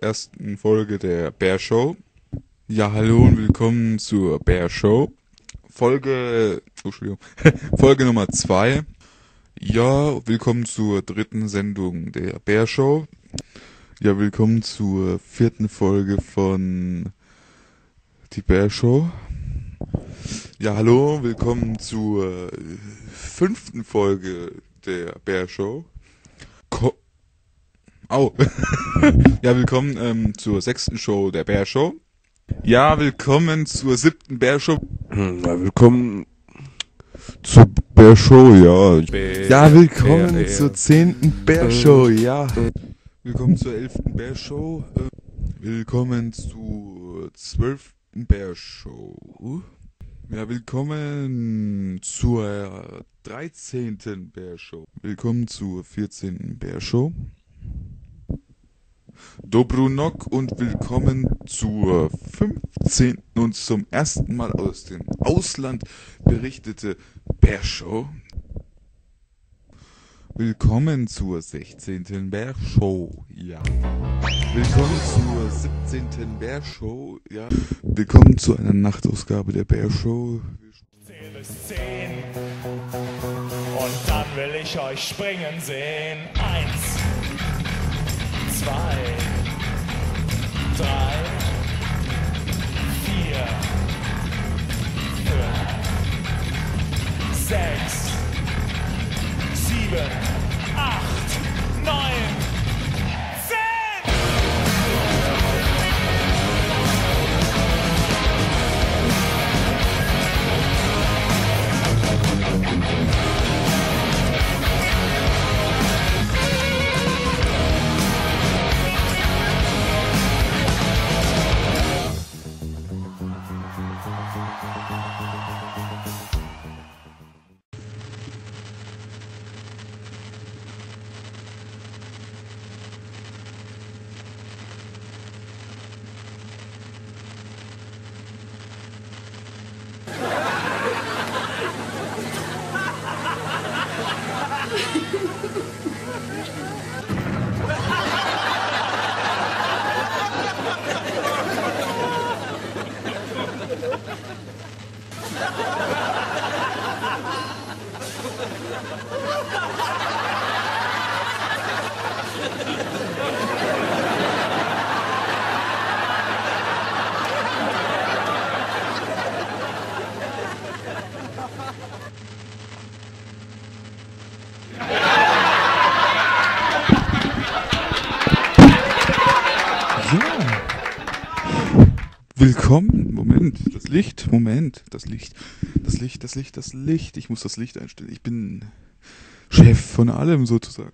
Ersten Folge der Bär Show. Ja, hallo und willkommen zur Bär Show. Folge Nummer 2. Ja, willkommen zur dritten Sendung der Bär Show. Ja, willkommen zur vierten Folge von Die Bär Show. Ja, hallo, willkommen zur fünften Folge der Bär Show. Ja, willkommen zur sechsten Show der Bär Show. Ja, willkommen zur siebten Bär Show. Ja, willkommen zur Bär Show, ja. Ja, willkommen zur zehnten Bär Show, ja. Willkommen zur elften Bär Show. Willkommen zur zwölften Bär Show. Ja, willkommen zur 13. Bär Show. Willkommen zur 14. Bär Show. Dobrunok und willkommen zur 15. und zum ersten Mal aus dem Ausland berichtete Bär Show. Willkommen zur 16. Bär Show, ja. Willkommen zur 17. Bär Show, ja. Willkommen zu einer Nachtausgabe der Bär Show. Zähl bis 10 und dann will ich euch springen sehen. 1. 2, 3, 4, 5, 6, 7, 8, 9, 10! Willkommen, Moment, das Licht, Moment, das Licht, ich muss das Licht einstellen, ich bin Chef von allem sozusagen.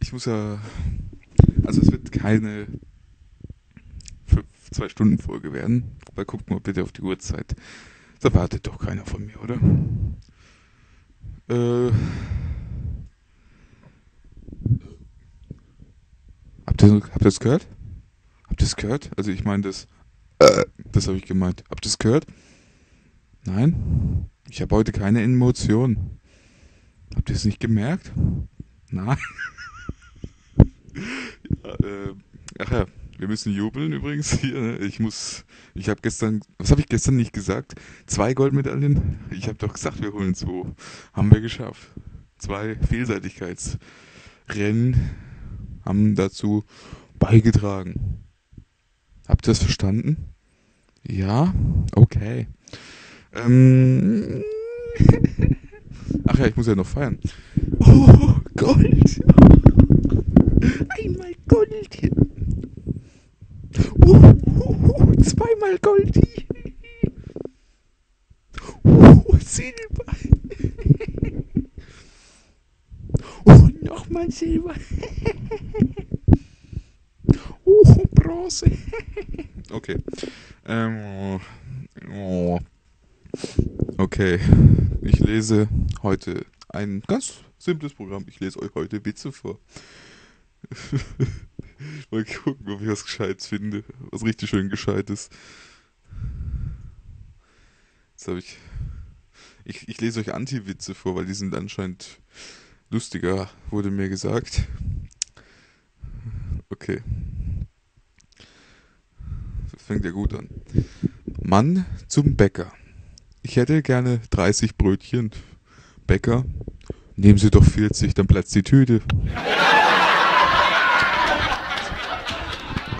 Ich muss ja, also es wird keine 2 Stunden Folge werden, aber guckt mal bitte auf die Uhrzeit, da wartet doch keiner von mir, oder? Habt ihr das gehört? Habt ihr es gehört? Also ich meine das habe ich gemeint. Habt ihr es gehört? Nein? Ich habe heute keine Emotionen. Habt ihr es nicht gemerkt? Nein? Ja, wir müssen jubeln übrigens hier. Ne? Ich habe gestern, was habe ich gestern nicht gesagt? 2 Goldmedaillen? Ich habe doch gesagt, wir holen 2. Haben wir geschafft. 2 Vielseitigkeitsrennen haben dazu beigetragen. Habt ihr das verstanden? Ja? Okay. Ach ja, ich muss ja noch feiern. Oh, Gold! Einmal Gold! Oh, 2-mal Gold! Oh, Silber! Oh, nochmal! mal Silber. Bronze. Okay. Okay. Ich lese heute ein ganz simples Programm. Ich lese euch heute Witze vor. Mal gucken, ob ich was Gescheites finde. Was richtig schön Gescheites. Jetzt habe ich... Ich lese euch Anti-Witze vor, weil die sind anscheinend lustiger, wurde mir gesagt. Okay. Das fängt ja gut an. Mann zum Bäcker. Ich hätte gerne 30 Brötchen. Bäcker, nehmen Sie doch 40, dann platzt die Tüte.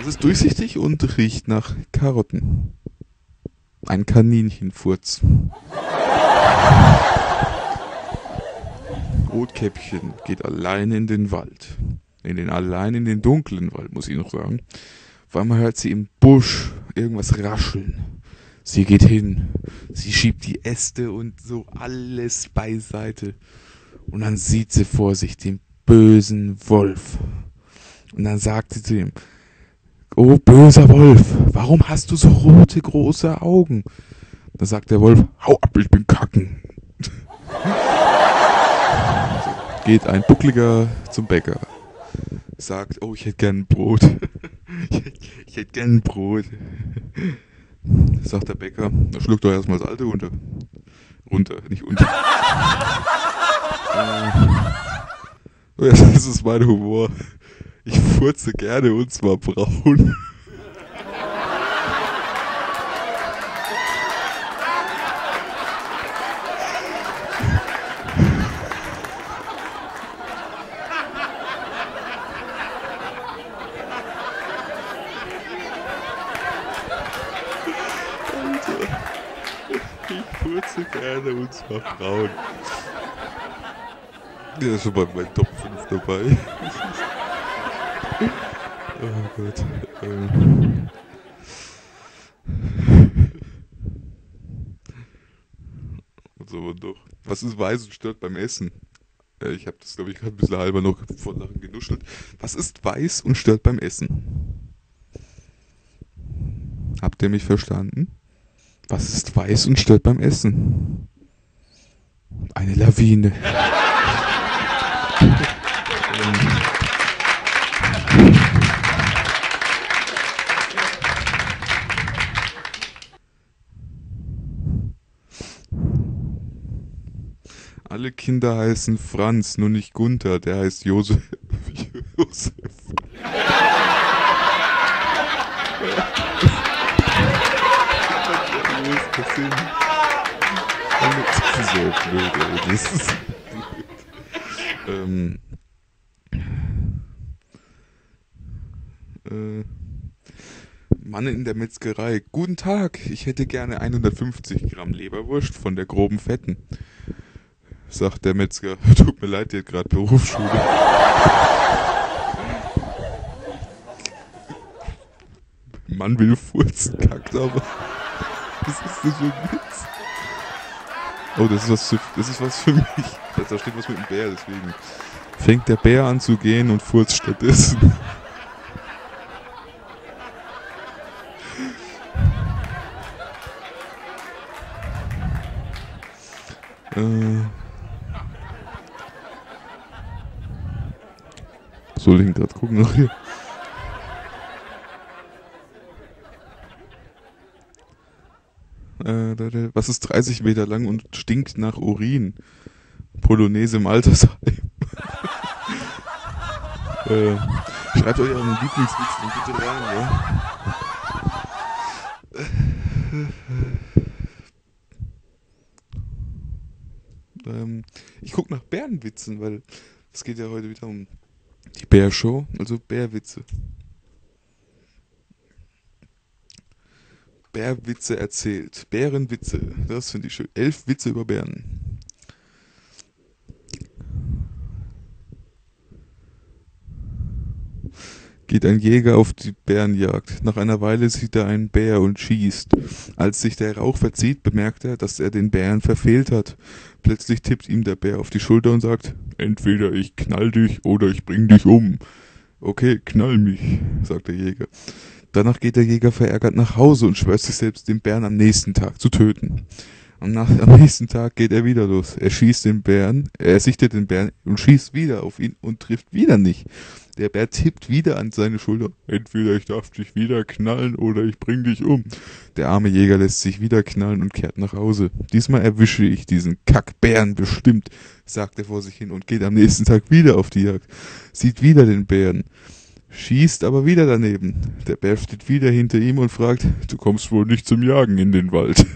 Es ist durchsichtig und riecht nach Karotten. Ein Kaninchenfurz. Rotkäppchen geht allein in den Wald. In den dunklen Wald, muss ich noch sagen. Auf einmal hört sie im Busch irgendwas rascheln. Sie geht hin. Sie schiebt die Äste und so alles beiseite. Und dann sieht sie vor sich den bösen Wolf. Und dann sagt sie zu ihm: Oh, böser Wolf, warum hast du so rote, große Augen? Da sagt der Wolf: Hau ab, ich bin Kacken. Geht ein Buckliger zum Bäcker, sagt: Oh, ich hätte gern ein Brot. Ich hätte gern ein Brot. Sagt der Bäcker: Na, schluck doch erstmal das alte runter. Nicht unter. Das ist mein Humor. Ich furze gerne und zwar braun. Der ist schon bei meinen Top 5 dabei. Oh Gott. So, doch. Was ist weiß und stört beim Essen? Ich habe das, glaube ich, gerade ein bisschen halber noch vor Sachen genuschelt. Was ist weiß und stört beim Essen? Habt ihr mich verstanden? Was ist weiß und stört beim Essen? Eine Lawine. Alle Kinder heißen Franz, nur nicht Gunther, der heißt Josef. Das ist so blöd, ey. Das ist blöd. Mann in der Metzgerei. Guten Tag, ich hätte gerne 150 Gramm Leberwurst von der groben Fetten. Sagt der Metzger: Tut mir leid, ihr habt gerade Berufsschule. Mann will furzen, kackt aber. Das ist nicht so ein Witz. Oh, das ist was für mich. Da steht was mit dem Bär, deswegen. Fängt der Bär an zu gehen und furzt stattdessen. Soll ich ihn gerade gucken noch hier? Was ist 30 Meter lang und stinkt nach Urin? Polonaise im Altersheim. Schreibt euren Lieblingswitz dann bitte rein, ja? Ich gucke nach Bärenwitzen, weil es geht ja heute wieder um die Bär Show, also Bärwitze. Bärwitze erzählt. Bärenwitze. Das finde ich schön. 11 Witze über Bären. geht ein Jäger auf die Bärenjagd. Nach einer Weile sieht er einen Bär und schießt. Als sich der Rauch verzieht, bemerkt er, dass er den Bären verfehlt hat. Plötzlich tippt ihm der Bär auf die Schulter und sagt, entweder ich knall dich oder ich bring dich um. Okay, knall mich, sagt der Jäger. Danach geht der Jäger verärgert nach Hause und schwört sich selbst, den Bären am nächsten Tag zu töten. Am nächsten Tag geht er wieder los. Er sichtet den Bären und schießt wieder auf ihn und trifft wieder nicht. Der Bär tippt wieder an seine Schulter. Entweder ich darf dich wieder knallen oder ich bring dich um. Der arme Jäger lässt sich wieder knallen und kehrt nach Hause. Diesmal erwische ich diesen Kackbären bestimmt, sagt er vor sich hin und geht am nächsten Tag wieder auf die Jagd. Sieht wieder den Bären. Schießt aber wieder daneben. Der Bär steht wieder hinter ihm und fragt, du kommst wohl nicht zum Jagen in den Wald.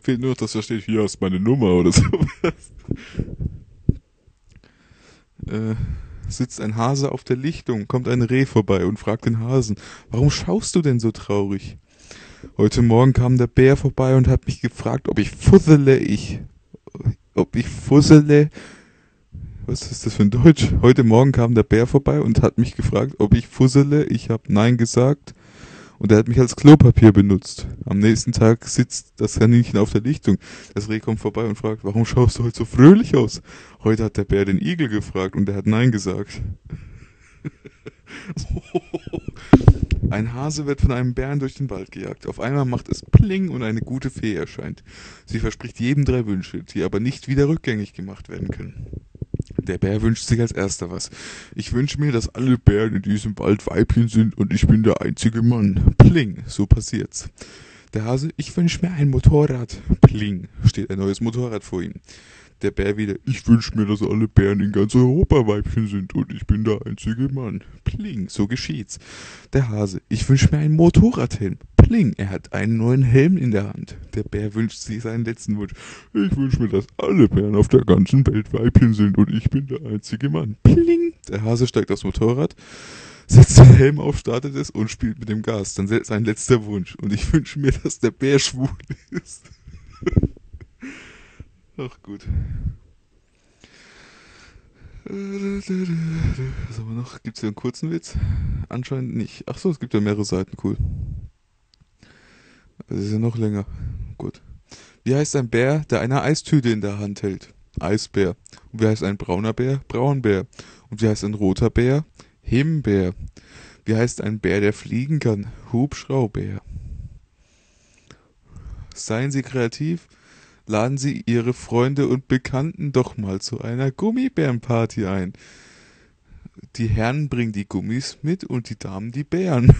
Fehlt nur, dass da steht, hier ist meine Nummer oder sowas. Sitzt ein Hase auf der Lichtung, kommt ein Reh vorbei und fragt den Hasen, warum schaust du denn so traurig? Heute Morgen kam der Bär vorbei und hat mich gefragt, was ist das für ein Deutsch? Heute Morgen kam der Bär vorbei und hat mich gefragt, ob ich fussele. Ich habe Nein gesagt. Und er hat mich als Klopapier benutzt. Am nächsten Tag sitzt das Kaninchen auf der Lichtung. Das Reh kommt vorbei und fragt, warum schaust du heute so fröhlich aus? Heute hat der Bär den Igel gefragt und er hat Nein gesagt. Ein Hase wird von einem Bären durch den Wald gejagt. Auf einmal macht es Pling und eine gute Fee erscheint. Sie verspricht jedem 3 Wünsche, die aber nicht wieder rückgängig gemacht werden können. Der Bär wünscht sich als erster was. Ich wünsche mir, dass alle Bären in diesem Wald Weibchen sind und ich bin der einzige Mann. Pling, so passiert's. Der Hase, ich wünsche mir ein Motorrad. Pling, steht ein neues Motorrad vor ihm. Der Bär wieder, ich wünsche mir, dass alle Bären in ganz Europa Weibchen sind und ich bin der einzige Mann. Pling, so geschieht's. Der Hase, ich wünsche mir einen Motorradhelm. Pling, er hat einen neuen Helm in der Hand. Der Bär wünscht sich seinen letzten Wunsch. Ich wünsche mir, dass alle Bären auf der ganzen Welt Weibchen sind und ich bin der einzige Mann. Pling, der Hase steigt aufs Motorrad, setzt den Helm auf, startet es und spielt mit dem Gas. Dann sein letzter Wunsch. Und ich wünsche mir, dass der Bär schwul ist. Ach gut. Was haben wir noch? Gibt es hier einen kurzen Witz? Anscheinend nicht. Ach so, es gibt ja mehrere Seiten, cool. Das ist ja noch länger. Gut. Wie heißt ein Bär, der eine Eistüte in der Hand hält? Eisbär. Und wie heißt ein brauner Bär? Braunbär. Und wie heißt ein roter Bär? Himbeer. Wie heißt ein Bär, der fliegen kann? Hubschrauber. Seien Sie kreativ. Laden Sie Ihre Freunde und Bekannten doch mal zu einer Gummibärenparty ein. Die Herren bringen die Gummis mit und die Damen die Bären.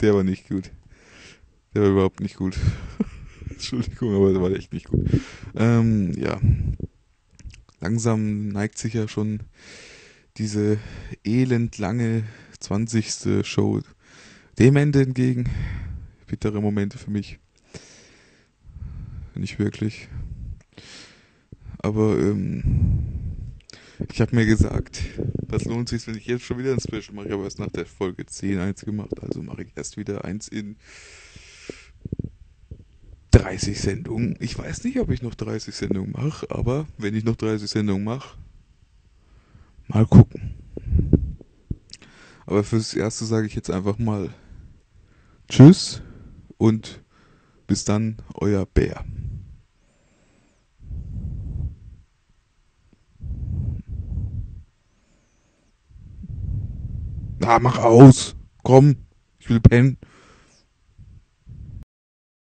Der war nicht gut. Der war überhaupt nicht gut. Entschuldigung, aber der war echt nicht gut. Ja. Langsam neigt sich ja schon diese elendlange 20. Show dem Ende entgegen. Bittere Momente für mich. Nicht wirklich. Aber ich habe mir gesagt, was lohnt sich, wenn ich jetzt schon wieder ein Special mache? Ich habe erst nach der Folge 10 eins gemacht, also mache ich erst wieder eins in 30 Sendungen. Ich weiß nicht, ob ich noch 30 Sendungen mache, aber wenn ich noch 30 Sendungen mache, mal gucken. Aber fürs Erste sage ich jetzt einfach mal Tschüss und bis dann, euer Bär. Na, mach aus! Komm, ich will pennen.